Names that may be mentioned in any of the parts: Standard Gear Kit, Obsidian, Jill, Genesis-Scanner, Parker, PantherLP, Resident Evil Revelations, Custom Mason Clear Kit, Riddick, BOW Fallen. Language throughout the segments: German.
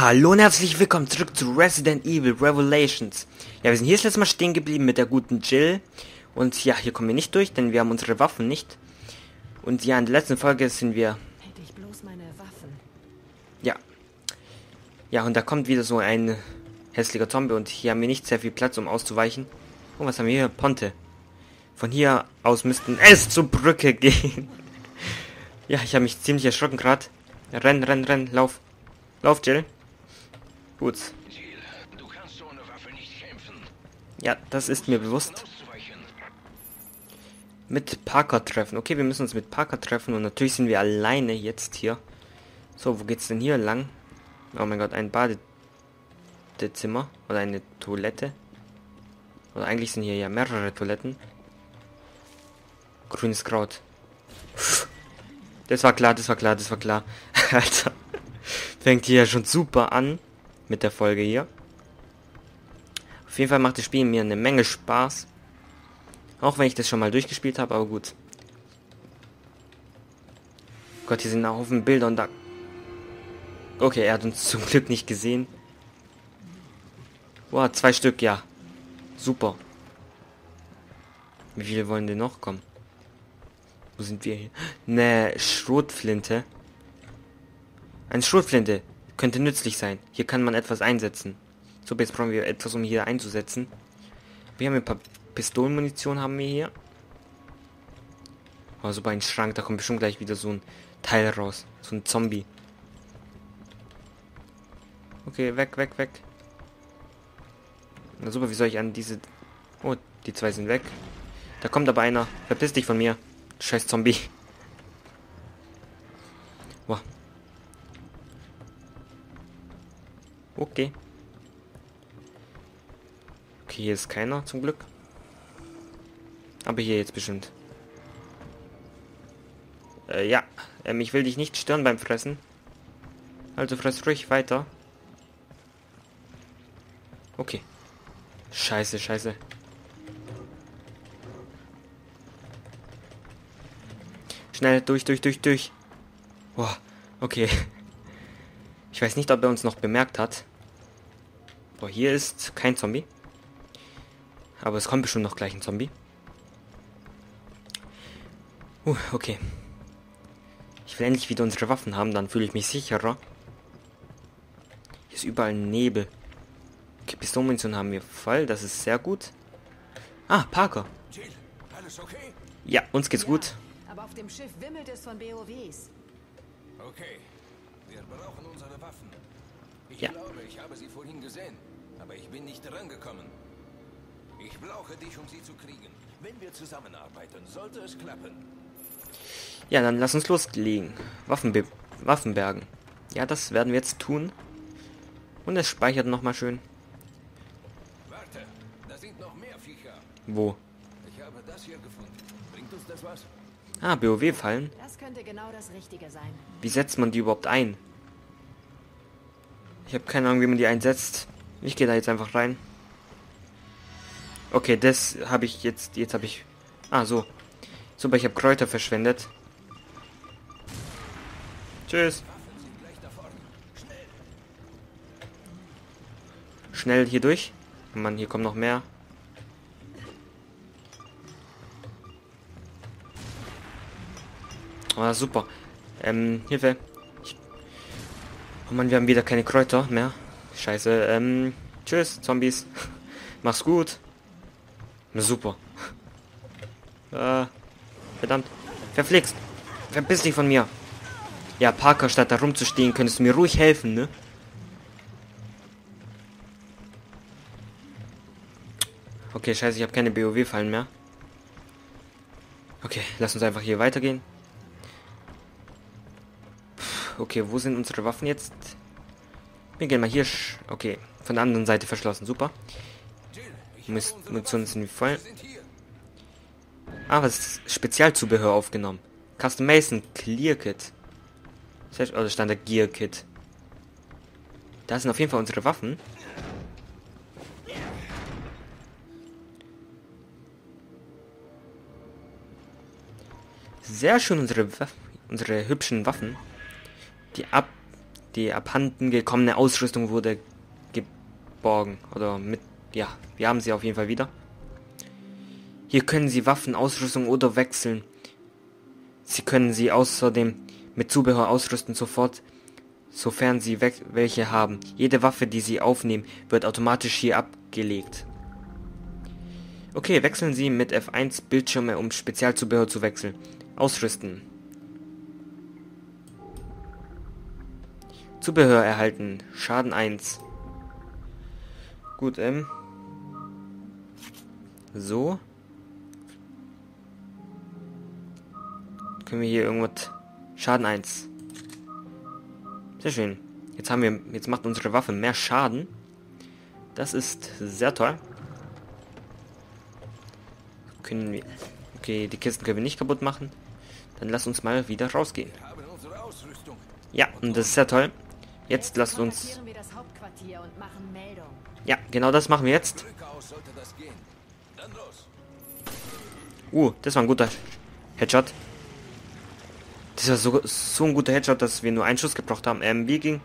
Hallo und herzlich willkommen zurück zu Resident Evil Revelations. Ja, wir sind hier das letzte Mal stehen geblieben mit der guten Jill. Und ja, hier kommen wir nicht durch, denn wir haben unsere Waffen nicht. Und ja, in der letzten Folge sind wir... Hätte ich bloß meine Waffen. Ja. Ja, und da kommt wieder so ein hässlicher Zombie. Und hier haben wir nicht sehr viel Platz, um auszuweichen. Und was haben wir hier? Ponte. Von hier aus müssten es zur Brücke gehen. Ja, ich habe mich ziemlich erschrocken gerade. Renn, lauf. Lauf, Jill. Gut. Du kannst ohne Waffe nicht kämpfen. Ja, das ist mir bewusst. Mit Parker treffen. Okay, wir müssen uns mit Parker treffen und natürlich sind wir alleine jetzt hier. So, wo geht's denn hier lang? Oh mein Gott, ein Badezimmer oder eine Toilette. Oder eigentlich sind hier ja mehrere Toiletten. Grünes Kraut. Das war klar. Alter. Fängt hier schon super an. Mit der Folge hier. Auf jeden Fall macht das Spiel mir eine Menge Spaß. Auch wenn ich das schon mal durchgespielt habe, aber gut. Gott, hier sind ein Haufen Bilder und da... Okay, er hat uns zum Glück nicht gesehen. Boah, 2 Stück, ja. Super. Wie viele wollen denn noch kommen? Wo sind wir hier? Ne, Schrotflinte. Eine Schrotflinte. Könnte nützlich sein. Hier kann man etwas einsetzen. So, jetzt brauchen wir etwas, um hier einzusetzen. Wir haben ein paar Pistolenmunition haben wir hier. Oh, so bei einem Schrank. Da kommt bestimmt gleich wieder so ein Teil raus. So ein Zombie. Okay, weg. Na super, wie soll ich an diese... Oh, die 2 sind weg. Da kommt aber einer. Verpiss dich von mir. Scheiß Zombie. Boah. Okay. Okay, hier ist keiner, zum Glück. Aber hier jetzt bestimmt. Ja. Ich will dich nicht stören beim Fressen. Also fress ruhig weiter. Okay. Scheiße. Schnell, durch. Boah, okay. Ich weiß nicht, ob er uns noch bemerkt hat. Boah, hier ist kein Zombie. Aber es kommt bestimmt noch gleich ein Zombie. Okay. Ich will endlich wieder unsere Waffen haben, dann fühle ich mich sicherer. Hier ist überall Nebel. Okay, Pistolenmunition haben wir voll, das ist sehr gut. Ah, Parker. Jill, alles okay? Ja, uns geht's gut. Aber auf dem Schiff wimmelt es von BOWs. Okay. Wir brauchen unsere Waffen. Ich glaube, ich habe sie vorhin gesehen, aber ich bin nicht rangekommen. Ich brauche dich, um sie zu kriegen. Wenn wir zusammenarbeiten, sollte es klappen. Ja, dann lass uns loslegen. Waffen bergen. Ja, das werden wir jetzt tun. Und es speichert nochmal schön. Warte, da sind noch mehr Viecher. Wo? Ich habe das hier gefunden. Bringt uns das was? Ah, BOW fallen. Das könnte genau das Richtige sein. Wie setzt man die überhaupt ein? Ich habe keine Ahnung, wie man die einsetzt. Ich gehe da jetzt einfach rein. Okay, das habe ich jetzt. Jetzt habe ich. Ah, so. Super, ich habe Kräuter verschwendet. Tschüss. Schnell hier durch. Mann, hier kommen noch mehr. Ah, super. Hilfe. Oh Mann, wir haben wieder keine Kräuter mehr. Scheiße. Tschüss, Zombies. Mach's gut. Na, super. Verdammt. Verflixt. Verpiss dich von mir. Ja, Parker, statt da rumzustehen, könntest du mir ruhig helfen, ne? Okay, scheiße, ich habe keine BOW-Fallen mehr. Okay, lass uns einfach hier weitergehen. Okay, wo sind unsere Waffen jetzt? Wir gehen mal hier... Okay, von der anderen Seite verschlossen. Super. Munition sind wir voll. Ah, was ist Spezialzubehör aufgenommen? Custom Mason Clear Kit. Oder Standard Gear Kit. Da sind auf jeden Fall unsere Waffen. Sehr schön unsere hübschen Waffen. Die ab Die abhanden gekommene Ausrüstung wurde geborgen. Oder mit. Ja, wir haben sie auf jeden Fall wieder. Hier können Sie Waffen, Ausrüstung oder wechseln. Sie können sie außerdem mit Zubehör ausrüsten sofort, sofern Sie welche haben. Jede Waffe, die Sie aufnehmen, wird automatisch hier abgelegt. Okay, wechseln Sie mit F1 Bildschirme, um Spezialzubehör zu wechseln. Ausrüsten. Zubehör erhalten. Schaden 1. Gut, so. Können wir hier irgendwas... Schaden 1. Sehr schön. Jetzt haben wir... Jetzt macht unsere Waffe mehr Schaden. Das ist sehr toll. Können wir... Okay, die Kisten können wir nicht kaputt machen. Dann lass uns mal wieder rausgehen. Ja, und das ist sehr toll. Jetzt lasst uns... Ja, genau das machen wir jetzt. Das war ein guter Headshot. Das war so ein guter Headshot, dass wir nur einen Schuss gebraucht haben. Wie ging?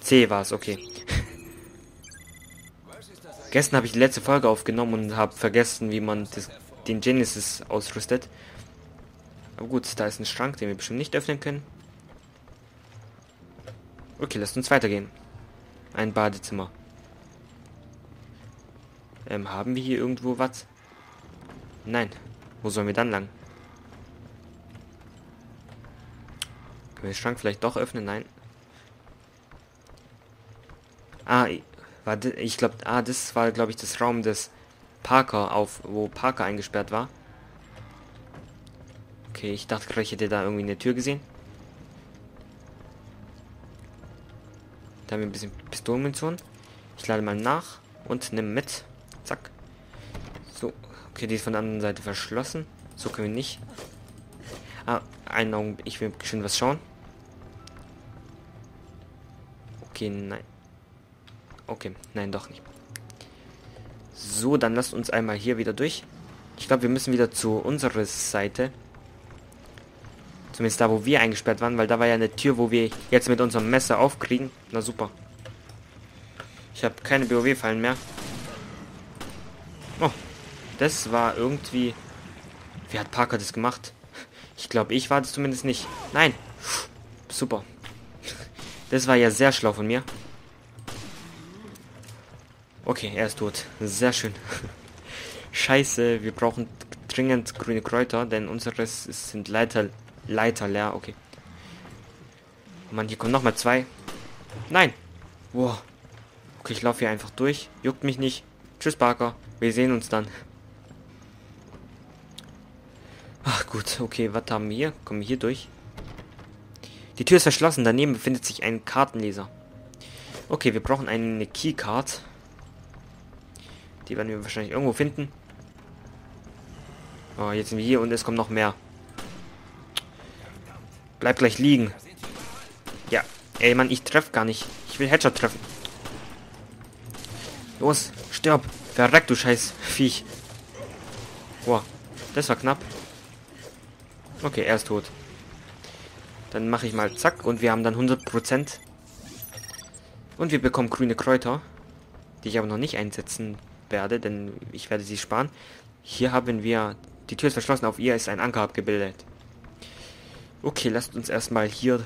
C war es, okay. Gestern habe ich die letzte Folge aufgenommen und habe vergessen, wie man den Genesis ausrüstet. Aber gut, da ist ein Schrank, den wir bestimmt nicht öffnen können. Okay, lasst uns weitergehen. Ein Badezimmer. Haben wir hier irgendwo was? Nein. Wo sollen wir dann lang? Können wir den Schrank vielleicht doch öffnen? Nein. Das war, glaube ich, das Raum des Parker, wo Parker eingesperrt war. Okay, ich dachte gerade, ich hätte da irgendwie eine Tür gesehen. Da haben wir ein bisschen Pistolenmunition. Ich lade mal nach und nehme mit. Zack. So. Okay, die ist von der anderen Seite verschlossen. So können wir nicht. Einen Augenblick. Ich will schön was schauen. Okay, nein. Okay, nein, doch nicht. So, dann lasst uns einmal hier wieder durch. Ich glaube, wir müssen wieder zu unserer Seite. Zumindest da, wo wir eingesperrt waren, weil da war ja eine Tür, wo wir jetzt mit unserem Messer aufkriegen. Na super. Ich habe keine BOW-Fallen mehr. Oh, das war irgendwie... Wie hat Parker das gemacht? Ich glaube, ich war das zumindest nicht. Nein. Super. Das war ja sehr schlau von mir. Okay, er ist tot. Sehr schön. Scheiße, wir brauchen dringend grüne Kräuter, denn unseres sind Leiter leer, okay. Oh Mann, hier kommen nochmal zwei. Nein! Wow. Okay, ich laufe hier einfach durch. Juckt mich nicht. Tschüss, Parker. Wir sehen uns dann. Ach gut, okay, was haben wir hier? Kommen wir hier durch? Die Tür ist verschlossen. Daneben befindet sich ein Kartenleser. Okay, wir brauchen eine Keycard. Die werden wir wahrscheinlich irgendwo finden. Oh, jetzt sind wir hier und es kommt noch mehr. Bleib gleich liegen. Ja. Ey, Mann, ich treffe gar nicht. Ich will Headshot treffen. Los, stirb. Verreck, du scheiß Viech. Boah, das war knapp. Okay, er ist tot. Dann mache ich mal zack. Und wir haben dann 100%. Und wir bekommen grüne Kräuter. Die ich aber noch nicht einsetzen werde, denn ich werde sie sparen. Hier haben wir... Die Tür ist verschlossen. Auf ihr ist ein Anker abgebildet. Okay, lasst uns erstmal hier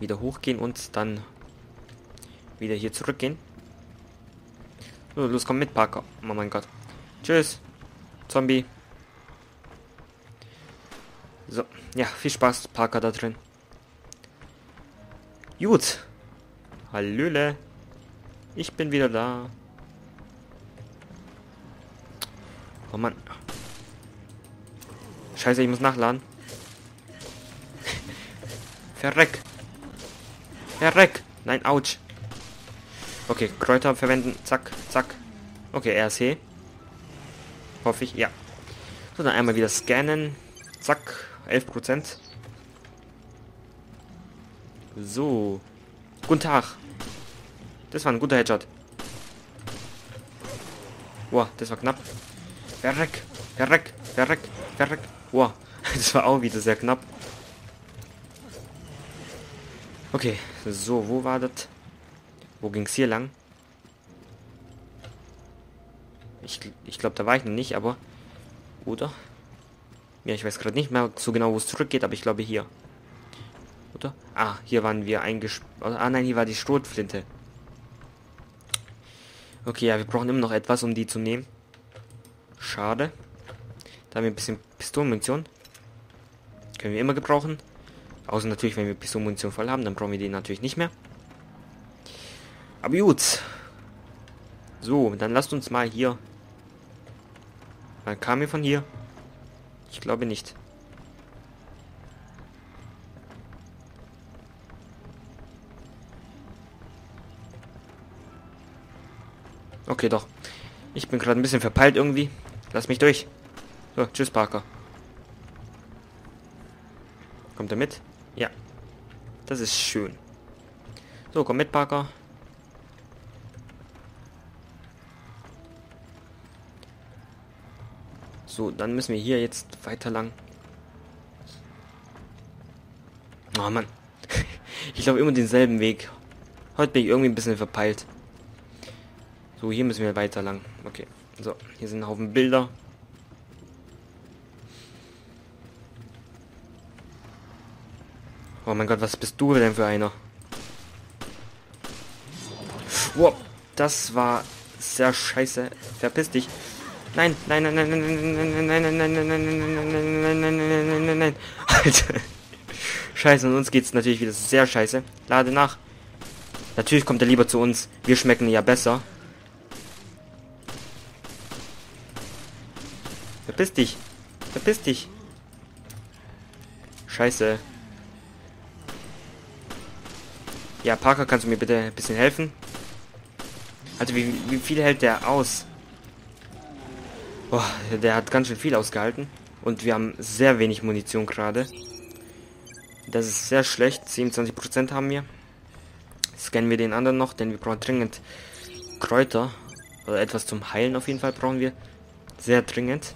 wieder hochgehen und dann wieder hier zurückgehen. So, los, komm mit, Parker. Oh mein Gott. Tschüss, Zombie. So, ja, viel Spaß, Parker, da drin. Gut. Hallöle. Ich bin wieder da. Oh Mann. Scheiße, ich muss nachladen. Verreck. Verreck. Nein, ouch. Okay, Kräuter verwenden. Zack, zack. Okay, RC. Hoffe ich, ja. So, dann einmal wieder scannen. Zack, 11%. So. Guten Tag. Das war ein guter Headshot. Wow, das war knapp. Verreck, verreck, verreck, verreck. Wow, das war auch wieder sehr knapp. Okay, so, wo war das? Wo ging es hier lang? Ich glaube, da war ich noch nicht, aber... Oder? Ja, ich weiß gerade nicht mehr so genau, wo es zurückgeht, aber ich glaube hier. Oder? Ah, hier waren wir eingesperrt. Ah nein, hier war die Schrotflinte. Okay, ja, wir brauchen immer noch etwas, um die zu nehmen. Schade. Da haben wir ein bisschen Pistolenmunition. Können wir immer gebrauchen. Außer natürlich, wenn wir Pistolenmunition voll haben, dann brauchen wir die natürlich nicht mehr. Aber gut. So, dann lasst uns mal hier... Dann kam hier von hier. Ich glaube nicht. Okay, doch. Ich bin gerade ein bisschen verpeilt irgendwie. Lass mich durch. So, tschüss, Parker. Kommt er mit? Ja. Das ist schön. So, komm mit, Parker. So, dann müssen wir hier jetzt weiter lang. Oh Mann. Ich laufe immer denselben Weg. Heute bin ich irgendwie ein bisschen verpeilt. So, hier müssen wir weiter lang. Okay. So, hier sind ein Haufen Bilder. Oh mein Gott, was bist du denn für einer? Wow, das war sehr scheiße. Verpiss dich. Nein, nein, nein, nein, nein, nein, nein, nein, nein, nein, nein, nein, nein, nein, nein, Alter. Scheiße, und uns geht's natürlich wieder sehr scheiße. Lade nach. Natürlich kommt er lieber zu uns. Wir schmecken ja besser. Verpiss dich. Verpiss dich. Scheiße. Ja, Parker, kannst du mir bitte ein bisschen helfen? Also, wie viel hält der aus? Boah, der hat ganz schön viel ausgehalten. Und wir haben sehr wenig Munition gerade. Das ist sehr schlecht. 27% haben wir. Scannen wir den anderen noch, denn wir brauchen dringend Kräuter. Oder etwas zum Heilen auf jeden Fall brauchen wir. Sehr dringend.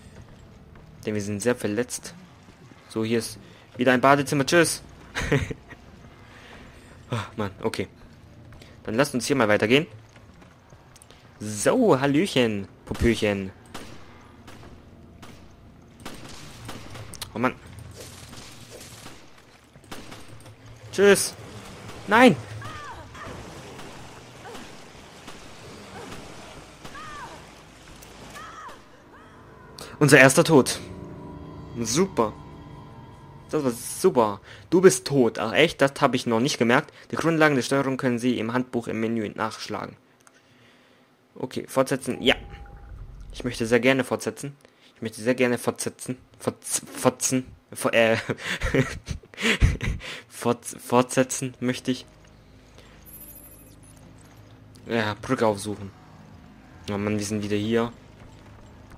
Denn wir sind sehr verletzt. So, hier ist wieder ein Badezimmer. Tschüss. Oh, Mann, okay. Dann lasst uns hier mal weitergehen. So, Hallöchen, Popöchen. Oh Mann. Tschüss. Nein. Unser erster Tod. Super. Das war super. Du bist tot. Ach echt, das habe ich noch nicht gemerkt. Die Grundlagen der Steuerung können Sie im Handbuch im Menü nachschlagen. Okay, fortsetzen. Ja. Ich möchte sehr gerne fortsetzen. Ich möchte sehr gerne fortsetzen. Fortsetzen möchte ich. Ja, Brücke aufsuchen. Oh Mann, wir sind wieder hier.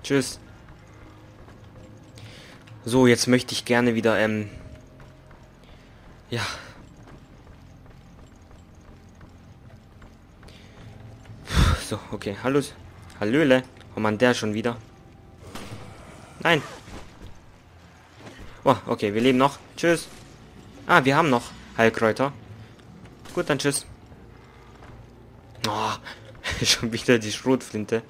Tschüss. So, jetzt möchte ich gerne wieder, ja. So, okay. Hallo. Hallöle. Oh Mann, der schon wieder. Nein. Oh, okay, wir leben noch. Tschüss. Ah, wir haben noch Heilkräuter. Gut, dann tschüss. Oh, schon wieder die Schrotflinte.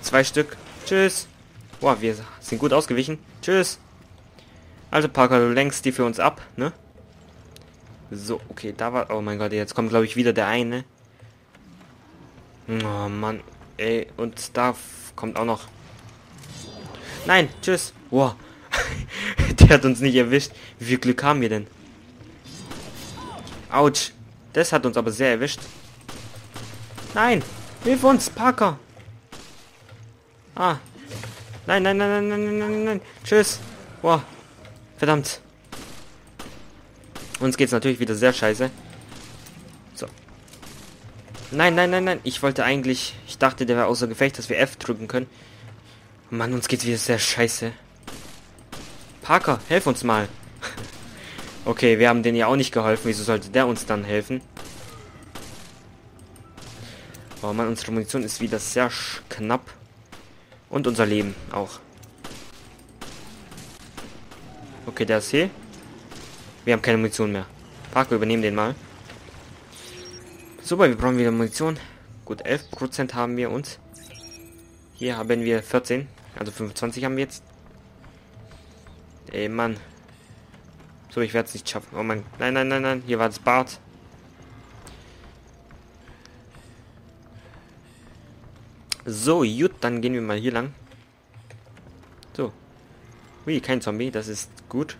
2 Stück. Tschüss. Boah, wir sind gut ausgewichen. Tschüss. Also Parker, du lenkst die für uns ab, ne? So, okay, da war... Oh mein Gott, jetzt kommt, glaube ich, wieder der eine. Oh Mann, ey, und da kommt auch noch... Nein, tschüss. Boah, der hat uns nicht erwischt. Wie viel Glück haben wir denn? Autsch, das hat uns aber sehr erwischt. Nein, hilf uns, Parker. Ah, nein, nein, nein, nein, nein, nein, nein. Tschüss. Boah. Verdammt. Uns geht's natürlich wieder sehr scheiße. So. Nein, nein, nein, nein. Ich wollte eigentlich... Ich dachte, der wäre außer Gefecht, dass wir F drücken können. Mann, uns geht's wieder sehr scheiße. Parker, helf uns mal. Okay, wir haben denen ja auch nicht geholfen. Wieso sollte der uns dann helfen? Oh Mann, unsere Munition ist wieder sehr knapp. Und unser Leben auch. Okay, der ist hier. Wir haben keine Munition mehr. Parker, übernehmen den mal. Super, wir brauchen wieder Munition. Gut, 11% haben wir uns. Hier haben wir 14. Also 25 haben wir jetzt. Ey, Mann. So, ich werde es nicht schaffen. Oh Mann. Nein, nein, nein, nein. Hier war das Bad. So, gut. Dann gehen wir mal hier lang. So. Wie, kein Zombie. Das ist gut.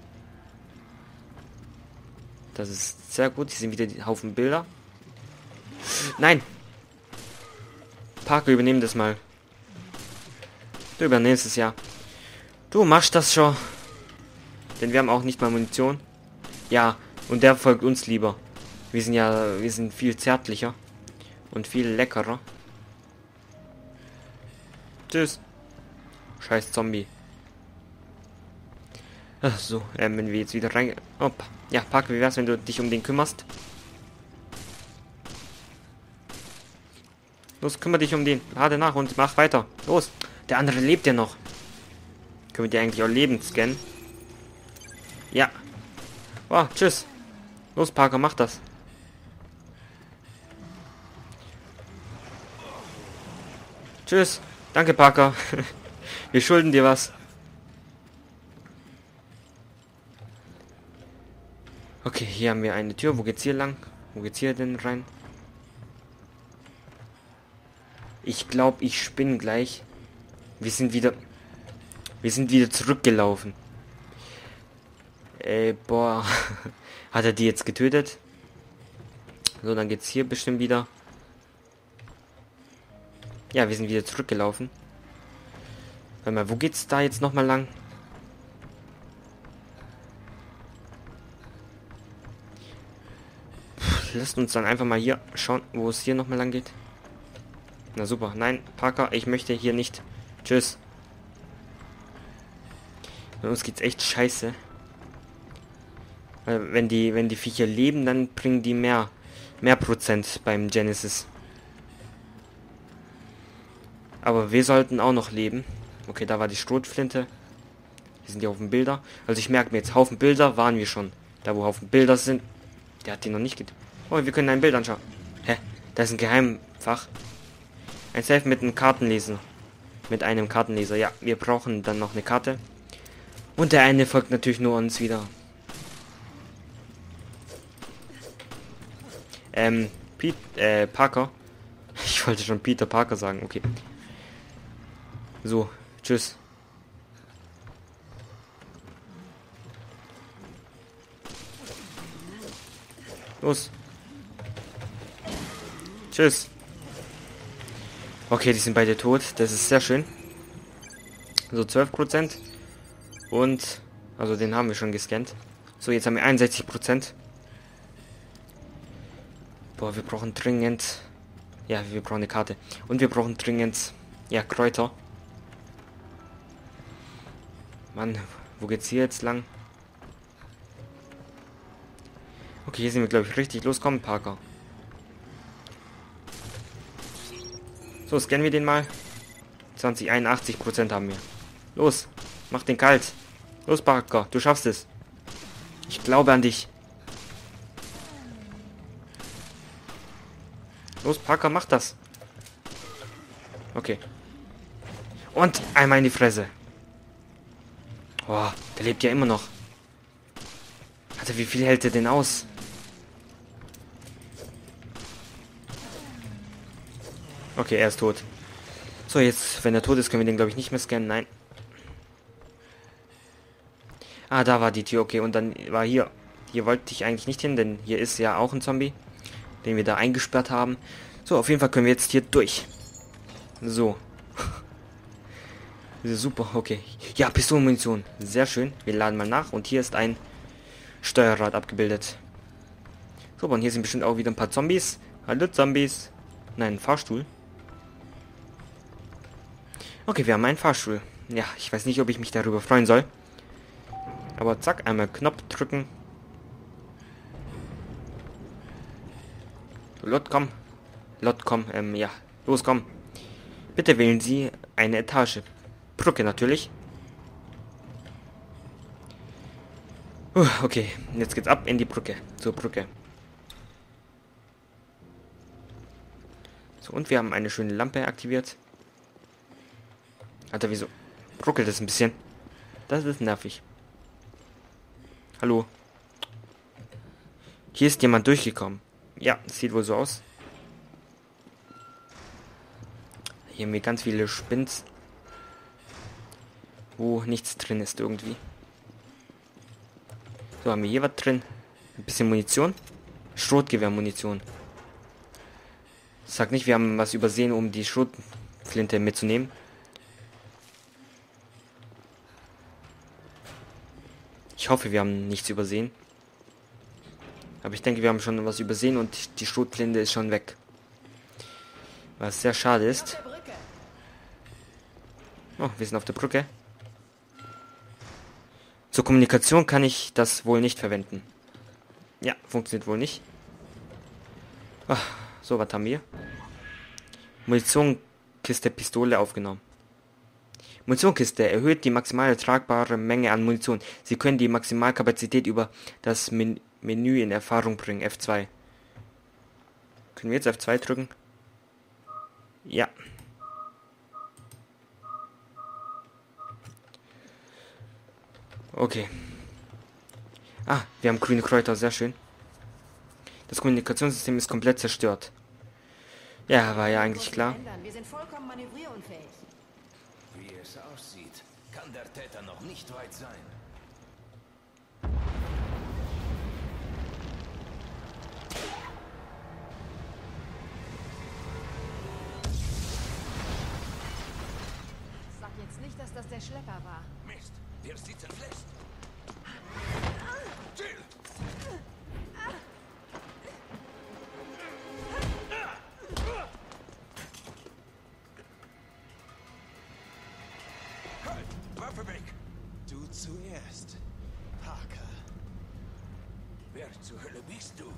Das ist sehr gut. Hier sind wieder die Haufen Bilder. Nein! Parker, übernehmen das mal. Du übernimmst es ja. Du machst das schon. Denn wir haben auch nicht mal Munition. Ja, und der folgt uns lieber. Wir sind viel zärtlicher. Und viel leckerer. Tschüss. Scheiß Zombie. Ach so, wenn wir jetzt wieder rein... Opa. Ja, Parker, wie wär's, wenn du dich um den kümmerst? Los, kümmere dich um den. Lade nach und mach weiter. Los. Der andere lebt ja noch. Können wir die eigentlich auch lebend scannen? Ja. Wow, tschüss. Los, Parker, mach das. Tschüss. Danke, Parker. Wir schulden dir was. Okay, hier haben wir eine Tür. Wo geht's hier lang? Wo geht's hier denn rein? Ich glaube, ich spinne gleich. Wir sind wieder zurückgelaufen. Ey, boah. Hat er die jetzt getötet? So, dann geht's hier bestimmt wieder. Ja, wir sind wieder zurückgelaufen. Warte mal, wo geht's da jetzt nochmal lang? Puh, lasst uns dann einfach mal hier schauen, wo es hier nochmal lang geht. Na super. Nein, Parker, ich möchte hier nicht. Tschüss. Bei uns geht's echt scheiße. Wenn die Viecher leben, dann bringen die mehr Prozent beim Genesis. Aber wir sollten auch noch leben. Okay, da war die Schrotflinte. Hier sind die Haufen Bilder. Also ich merke mir jetzt, Haufen Bilder waren wir schon. Da wo Haufen Bilder sind. Der hat die noch nicht getötet. Oh, wir können ein Bild anschauen. Hä? Da ist ein Geheimfach. Ein Safe mit einem Kartenleser. Mit einem Kartenleser. Ja, wir brauchen dann noch eine Karte. Und der eine folgt natürlich nur uns wieder. Parker. Ich wollte schon Peter Parker sagen, okay. So, tschüss. Los. Tschüss. Okay, die sind beide tot. Das ist sehr schön. So, 12%. Und, also den haben wir schon gescannt. So, jetzt haben wir 61%. Boah, wir brauchen dringend... Ja, wir brauchen eine Karte. Und wir brauchen dringend... Ja, Kräuter. Mann, wo geht's hier jetzt lang? Okay, hier sind wir, glaube ich, richtig. Los, komm, Parker. So, scannen wir den mal. 81% haben wir. Los, mach den kalt. Los, Parker, du schaffst es. Ich glaube an dich. Los, Parker, mach das. Okay. Und einmal in die Fresse. Oh, der lebt ja immer noch. Alter, wie viel hält er denn aus? Okay, er ist tot. So, jetzt, wenn er tot ist, können wir den, glaube ich, nicht mehr scannen. Nein. Ah, da war die Tür. Okay, und dann war hier. Hier wollte ich eigentlich nicht hin, denn hier ist ja auch ein Zombie, den wir da eingesperrt haben. So, auf jeden Fall können wir jetzt hier durch. So. Das ist super, okay. Ja, Pistolenmunition. Sehr schön. Wir laden mal nach. Und hier ist ein Steuerrad abgebildet. So, und hier sind bestimmt auch wieder ein paar Zombies. Hallo, Zombies. Nein, ein Fahrstuhl. Okay, wir haben einen Fahrstuhl. Ja, ich weiß nicht, ob ich mich darüber freuen soll. Aber zack, einmal Knopf drücken. Lot, komm. Lot, komm. Ja. Los, komm. Bitte wählen Sie eine Etage. Brücke natürlich. Okay, jetzt geht's ab in die Brücke. Zur Brücke. So, und wir haben eine schöne Lampe aktiviert. Alter, wieso ruckelt das ein bisschen? Das ist nervig. Hallo. Hier ist jemand durchgekommen. Ja, sieht wohl so aus. Hier haben wir ganz viele Spins, wo nichts drin ist irgendwie. So, haben wir hier was drin. Ein bisschen Munition. Schrotgewehrmunition. Sag nicht, wir haben was übersehen, um die Schrotflinte mitzunehmen. Ich hoffe, wir haben nichts übersehen. Aber ich denke, wir haben schon was übersehen und die Schrotflinte ist schon weg. Was sehr schade ist. Oh, wir sind auf der Brücke. Zur Kommunikation kann ich das wohl nicht verwenden. Ja, funktioniert wohl nicht. Ach, so, was haben wir? Munitionskiste, Pistole aufgenommen. Munitionskiste erhöht die maximale tragbare Menge an Munition. Sie können die Maximalkapazität über das Menü in Erfahrung bringen. F2. Können wir jetzt F2 drücken? Ja. Okay. Ah, wir haben grüne Kräuter, sehr schön. Das Kommunikationssystem ist komplett zerstört. Ja, war ja eigentlich klar. Wir sind vollkommen manövrierunfähig. Wie es aussieht, kann der Täter noch nicht weit sein. Sag jetzt nicht, dass das der Schlepper war. Mist, wir sitzen fest. Jill! Du zuerst, Parker. Wer zur Hölle bist du?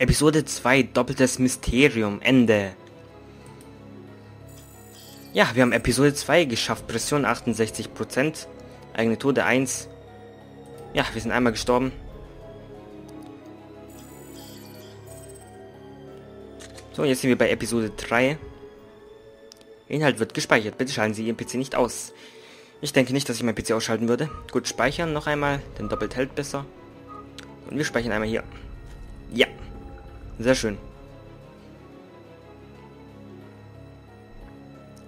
Episode 2, doppeltes Mysterium, Ende. Ja, wir haben Episode 2 geschafft. Pression 68%, eigene Tode 1. Ja, wir sind einmal gestorben. So, jetzt sind wir bei Episode 3. Inhalt wird gespeichert. Bitte schalten Sie Ihren PC nicht aus. Ich denke nicht, dass ich meinen PC ausschalten würde. Gut, speichern noch einmal, denn doppelt hält besser. Und wir speichern einmal hier. Ja, sehr schön.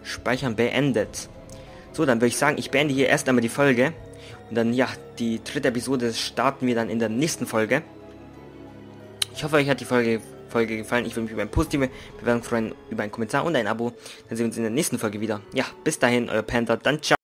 Speichern beendet. So, dann würde ich sagen, ich beende hier erst einmal die Folge. Und dann, ja, die dritte Episode starten wir dann in der nächsten Folge. Ich hoffe, euch hat die Folge gefallen. Ich würde mich über eine positive Bewertung freuen, über einen Kommentar und ein Abo. Dann sehen wir uns in der nächsten Folge wieder. Ja, bis dahin, euer Panther. Dann ciao.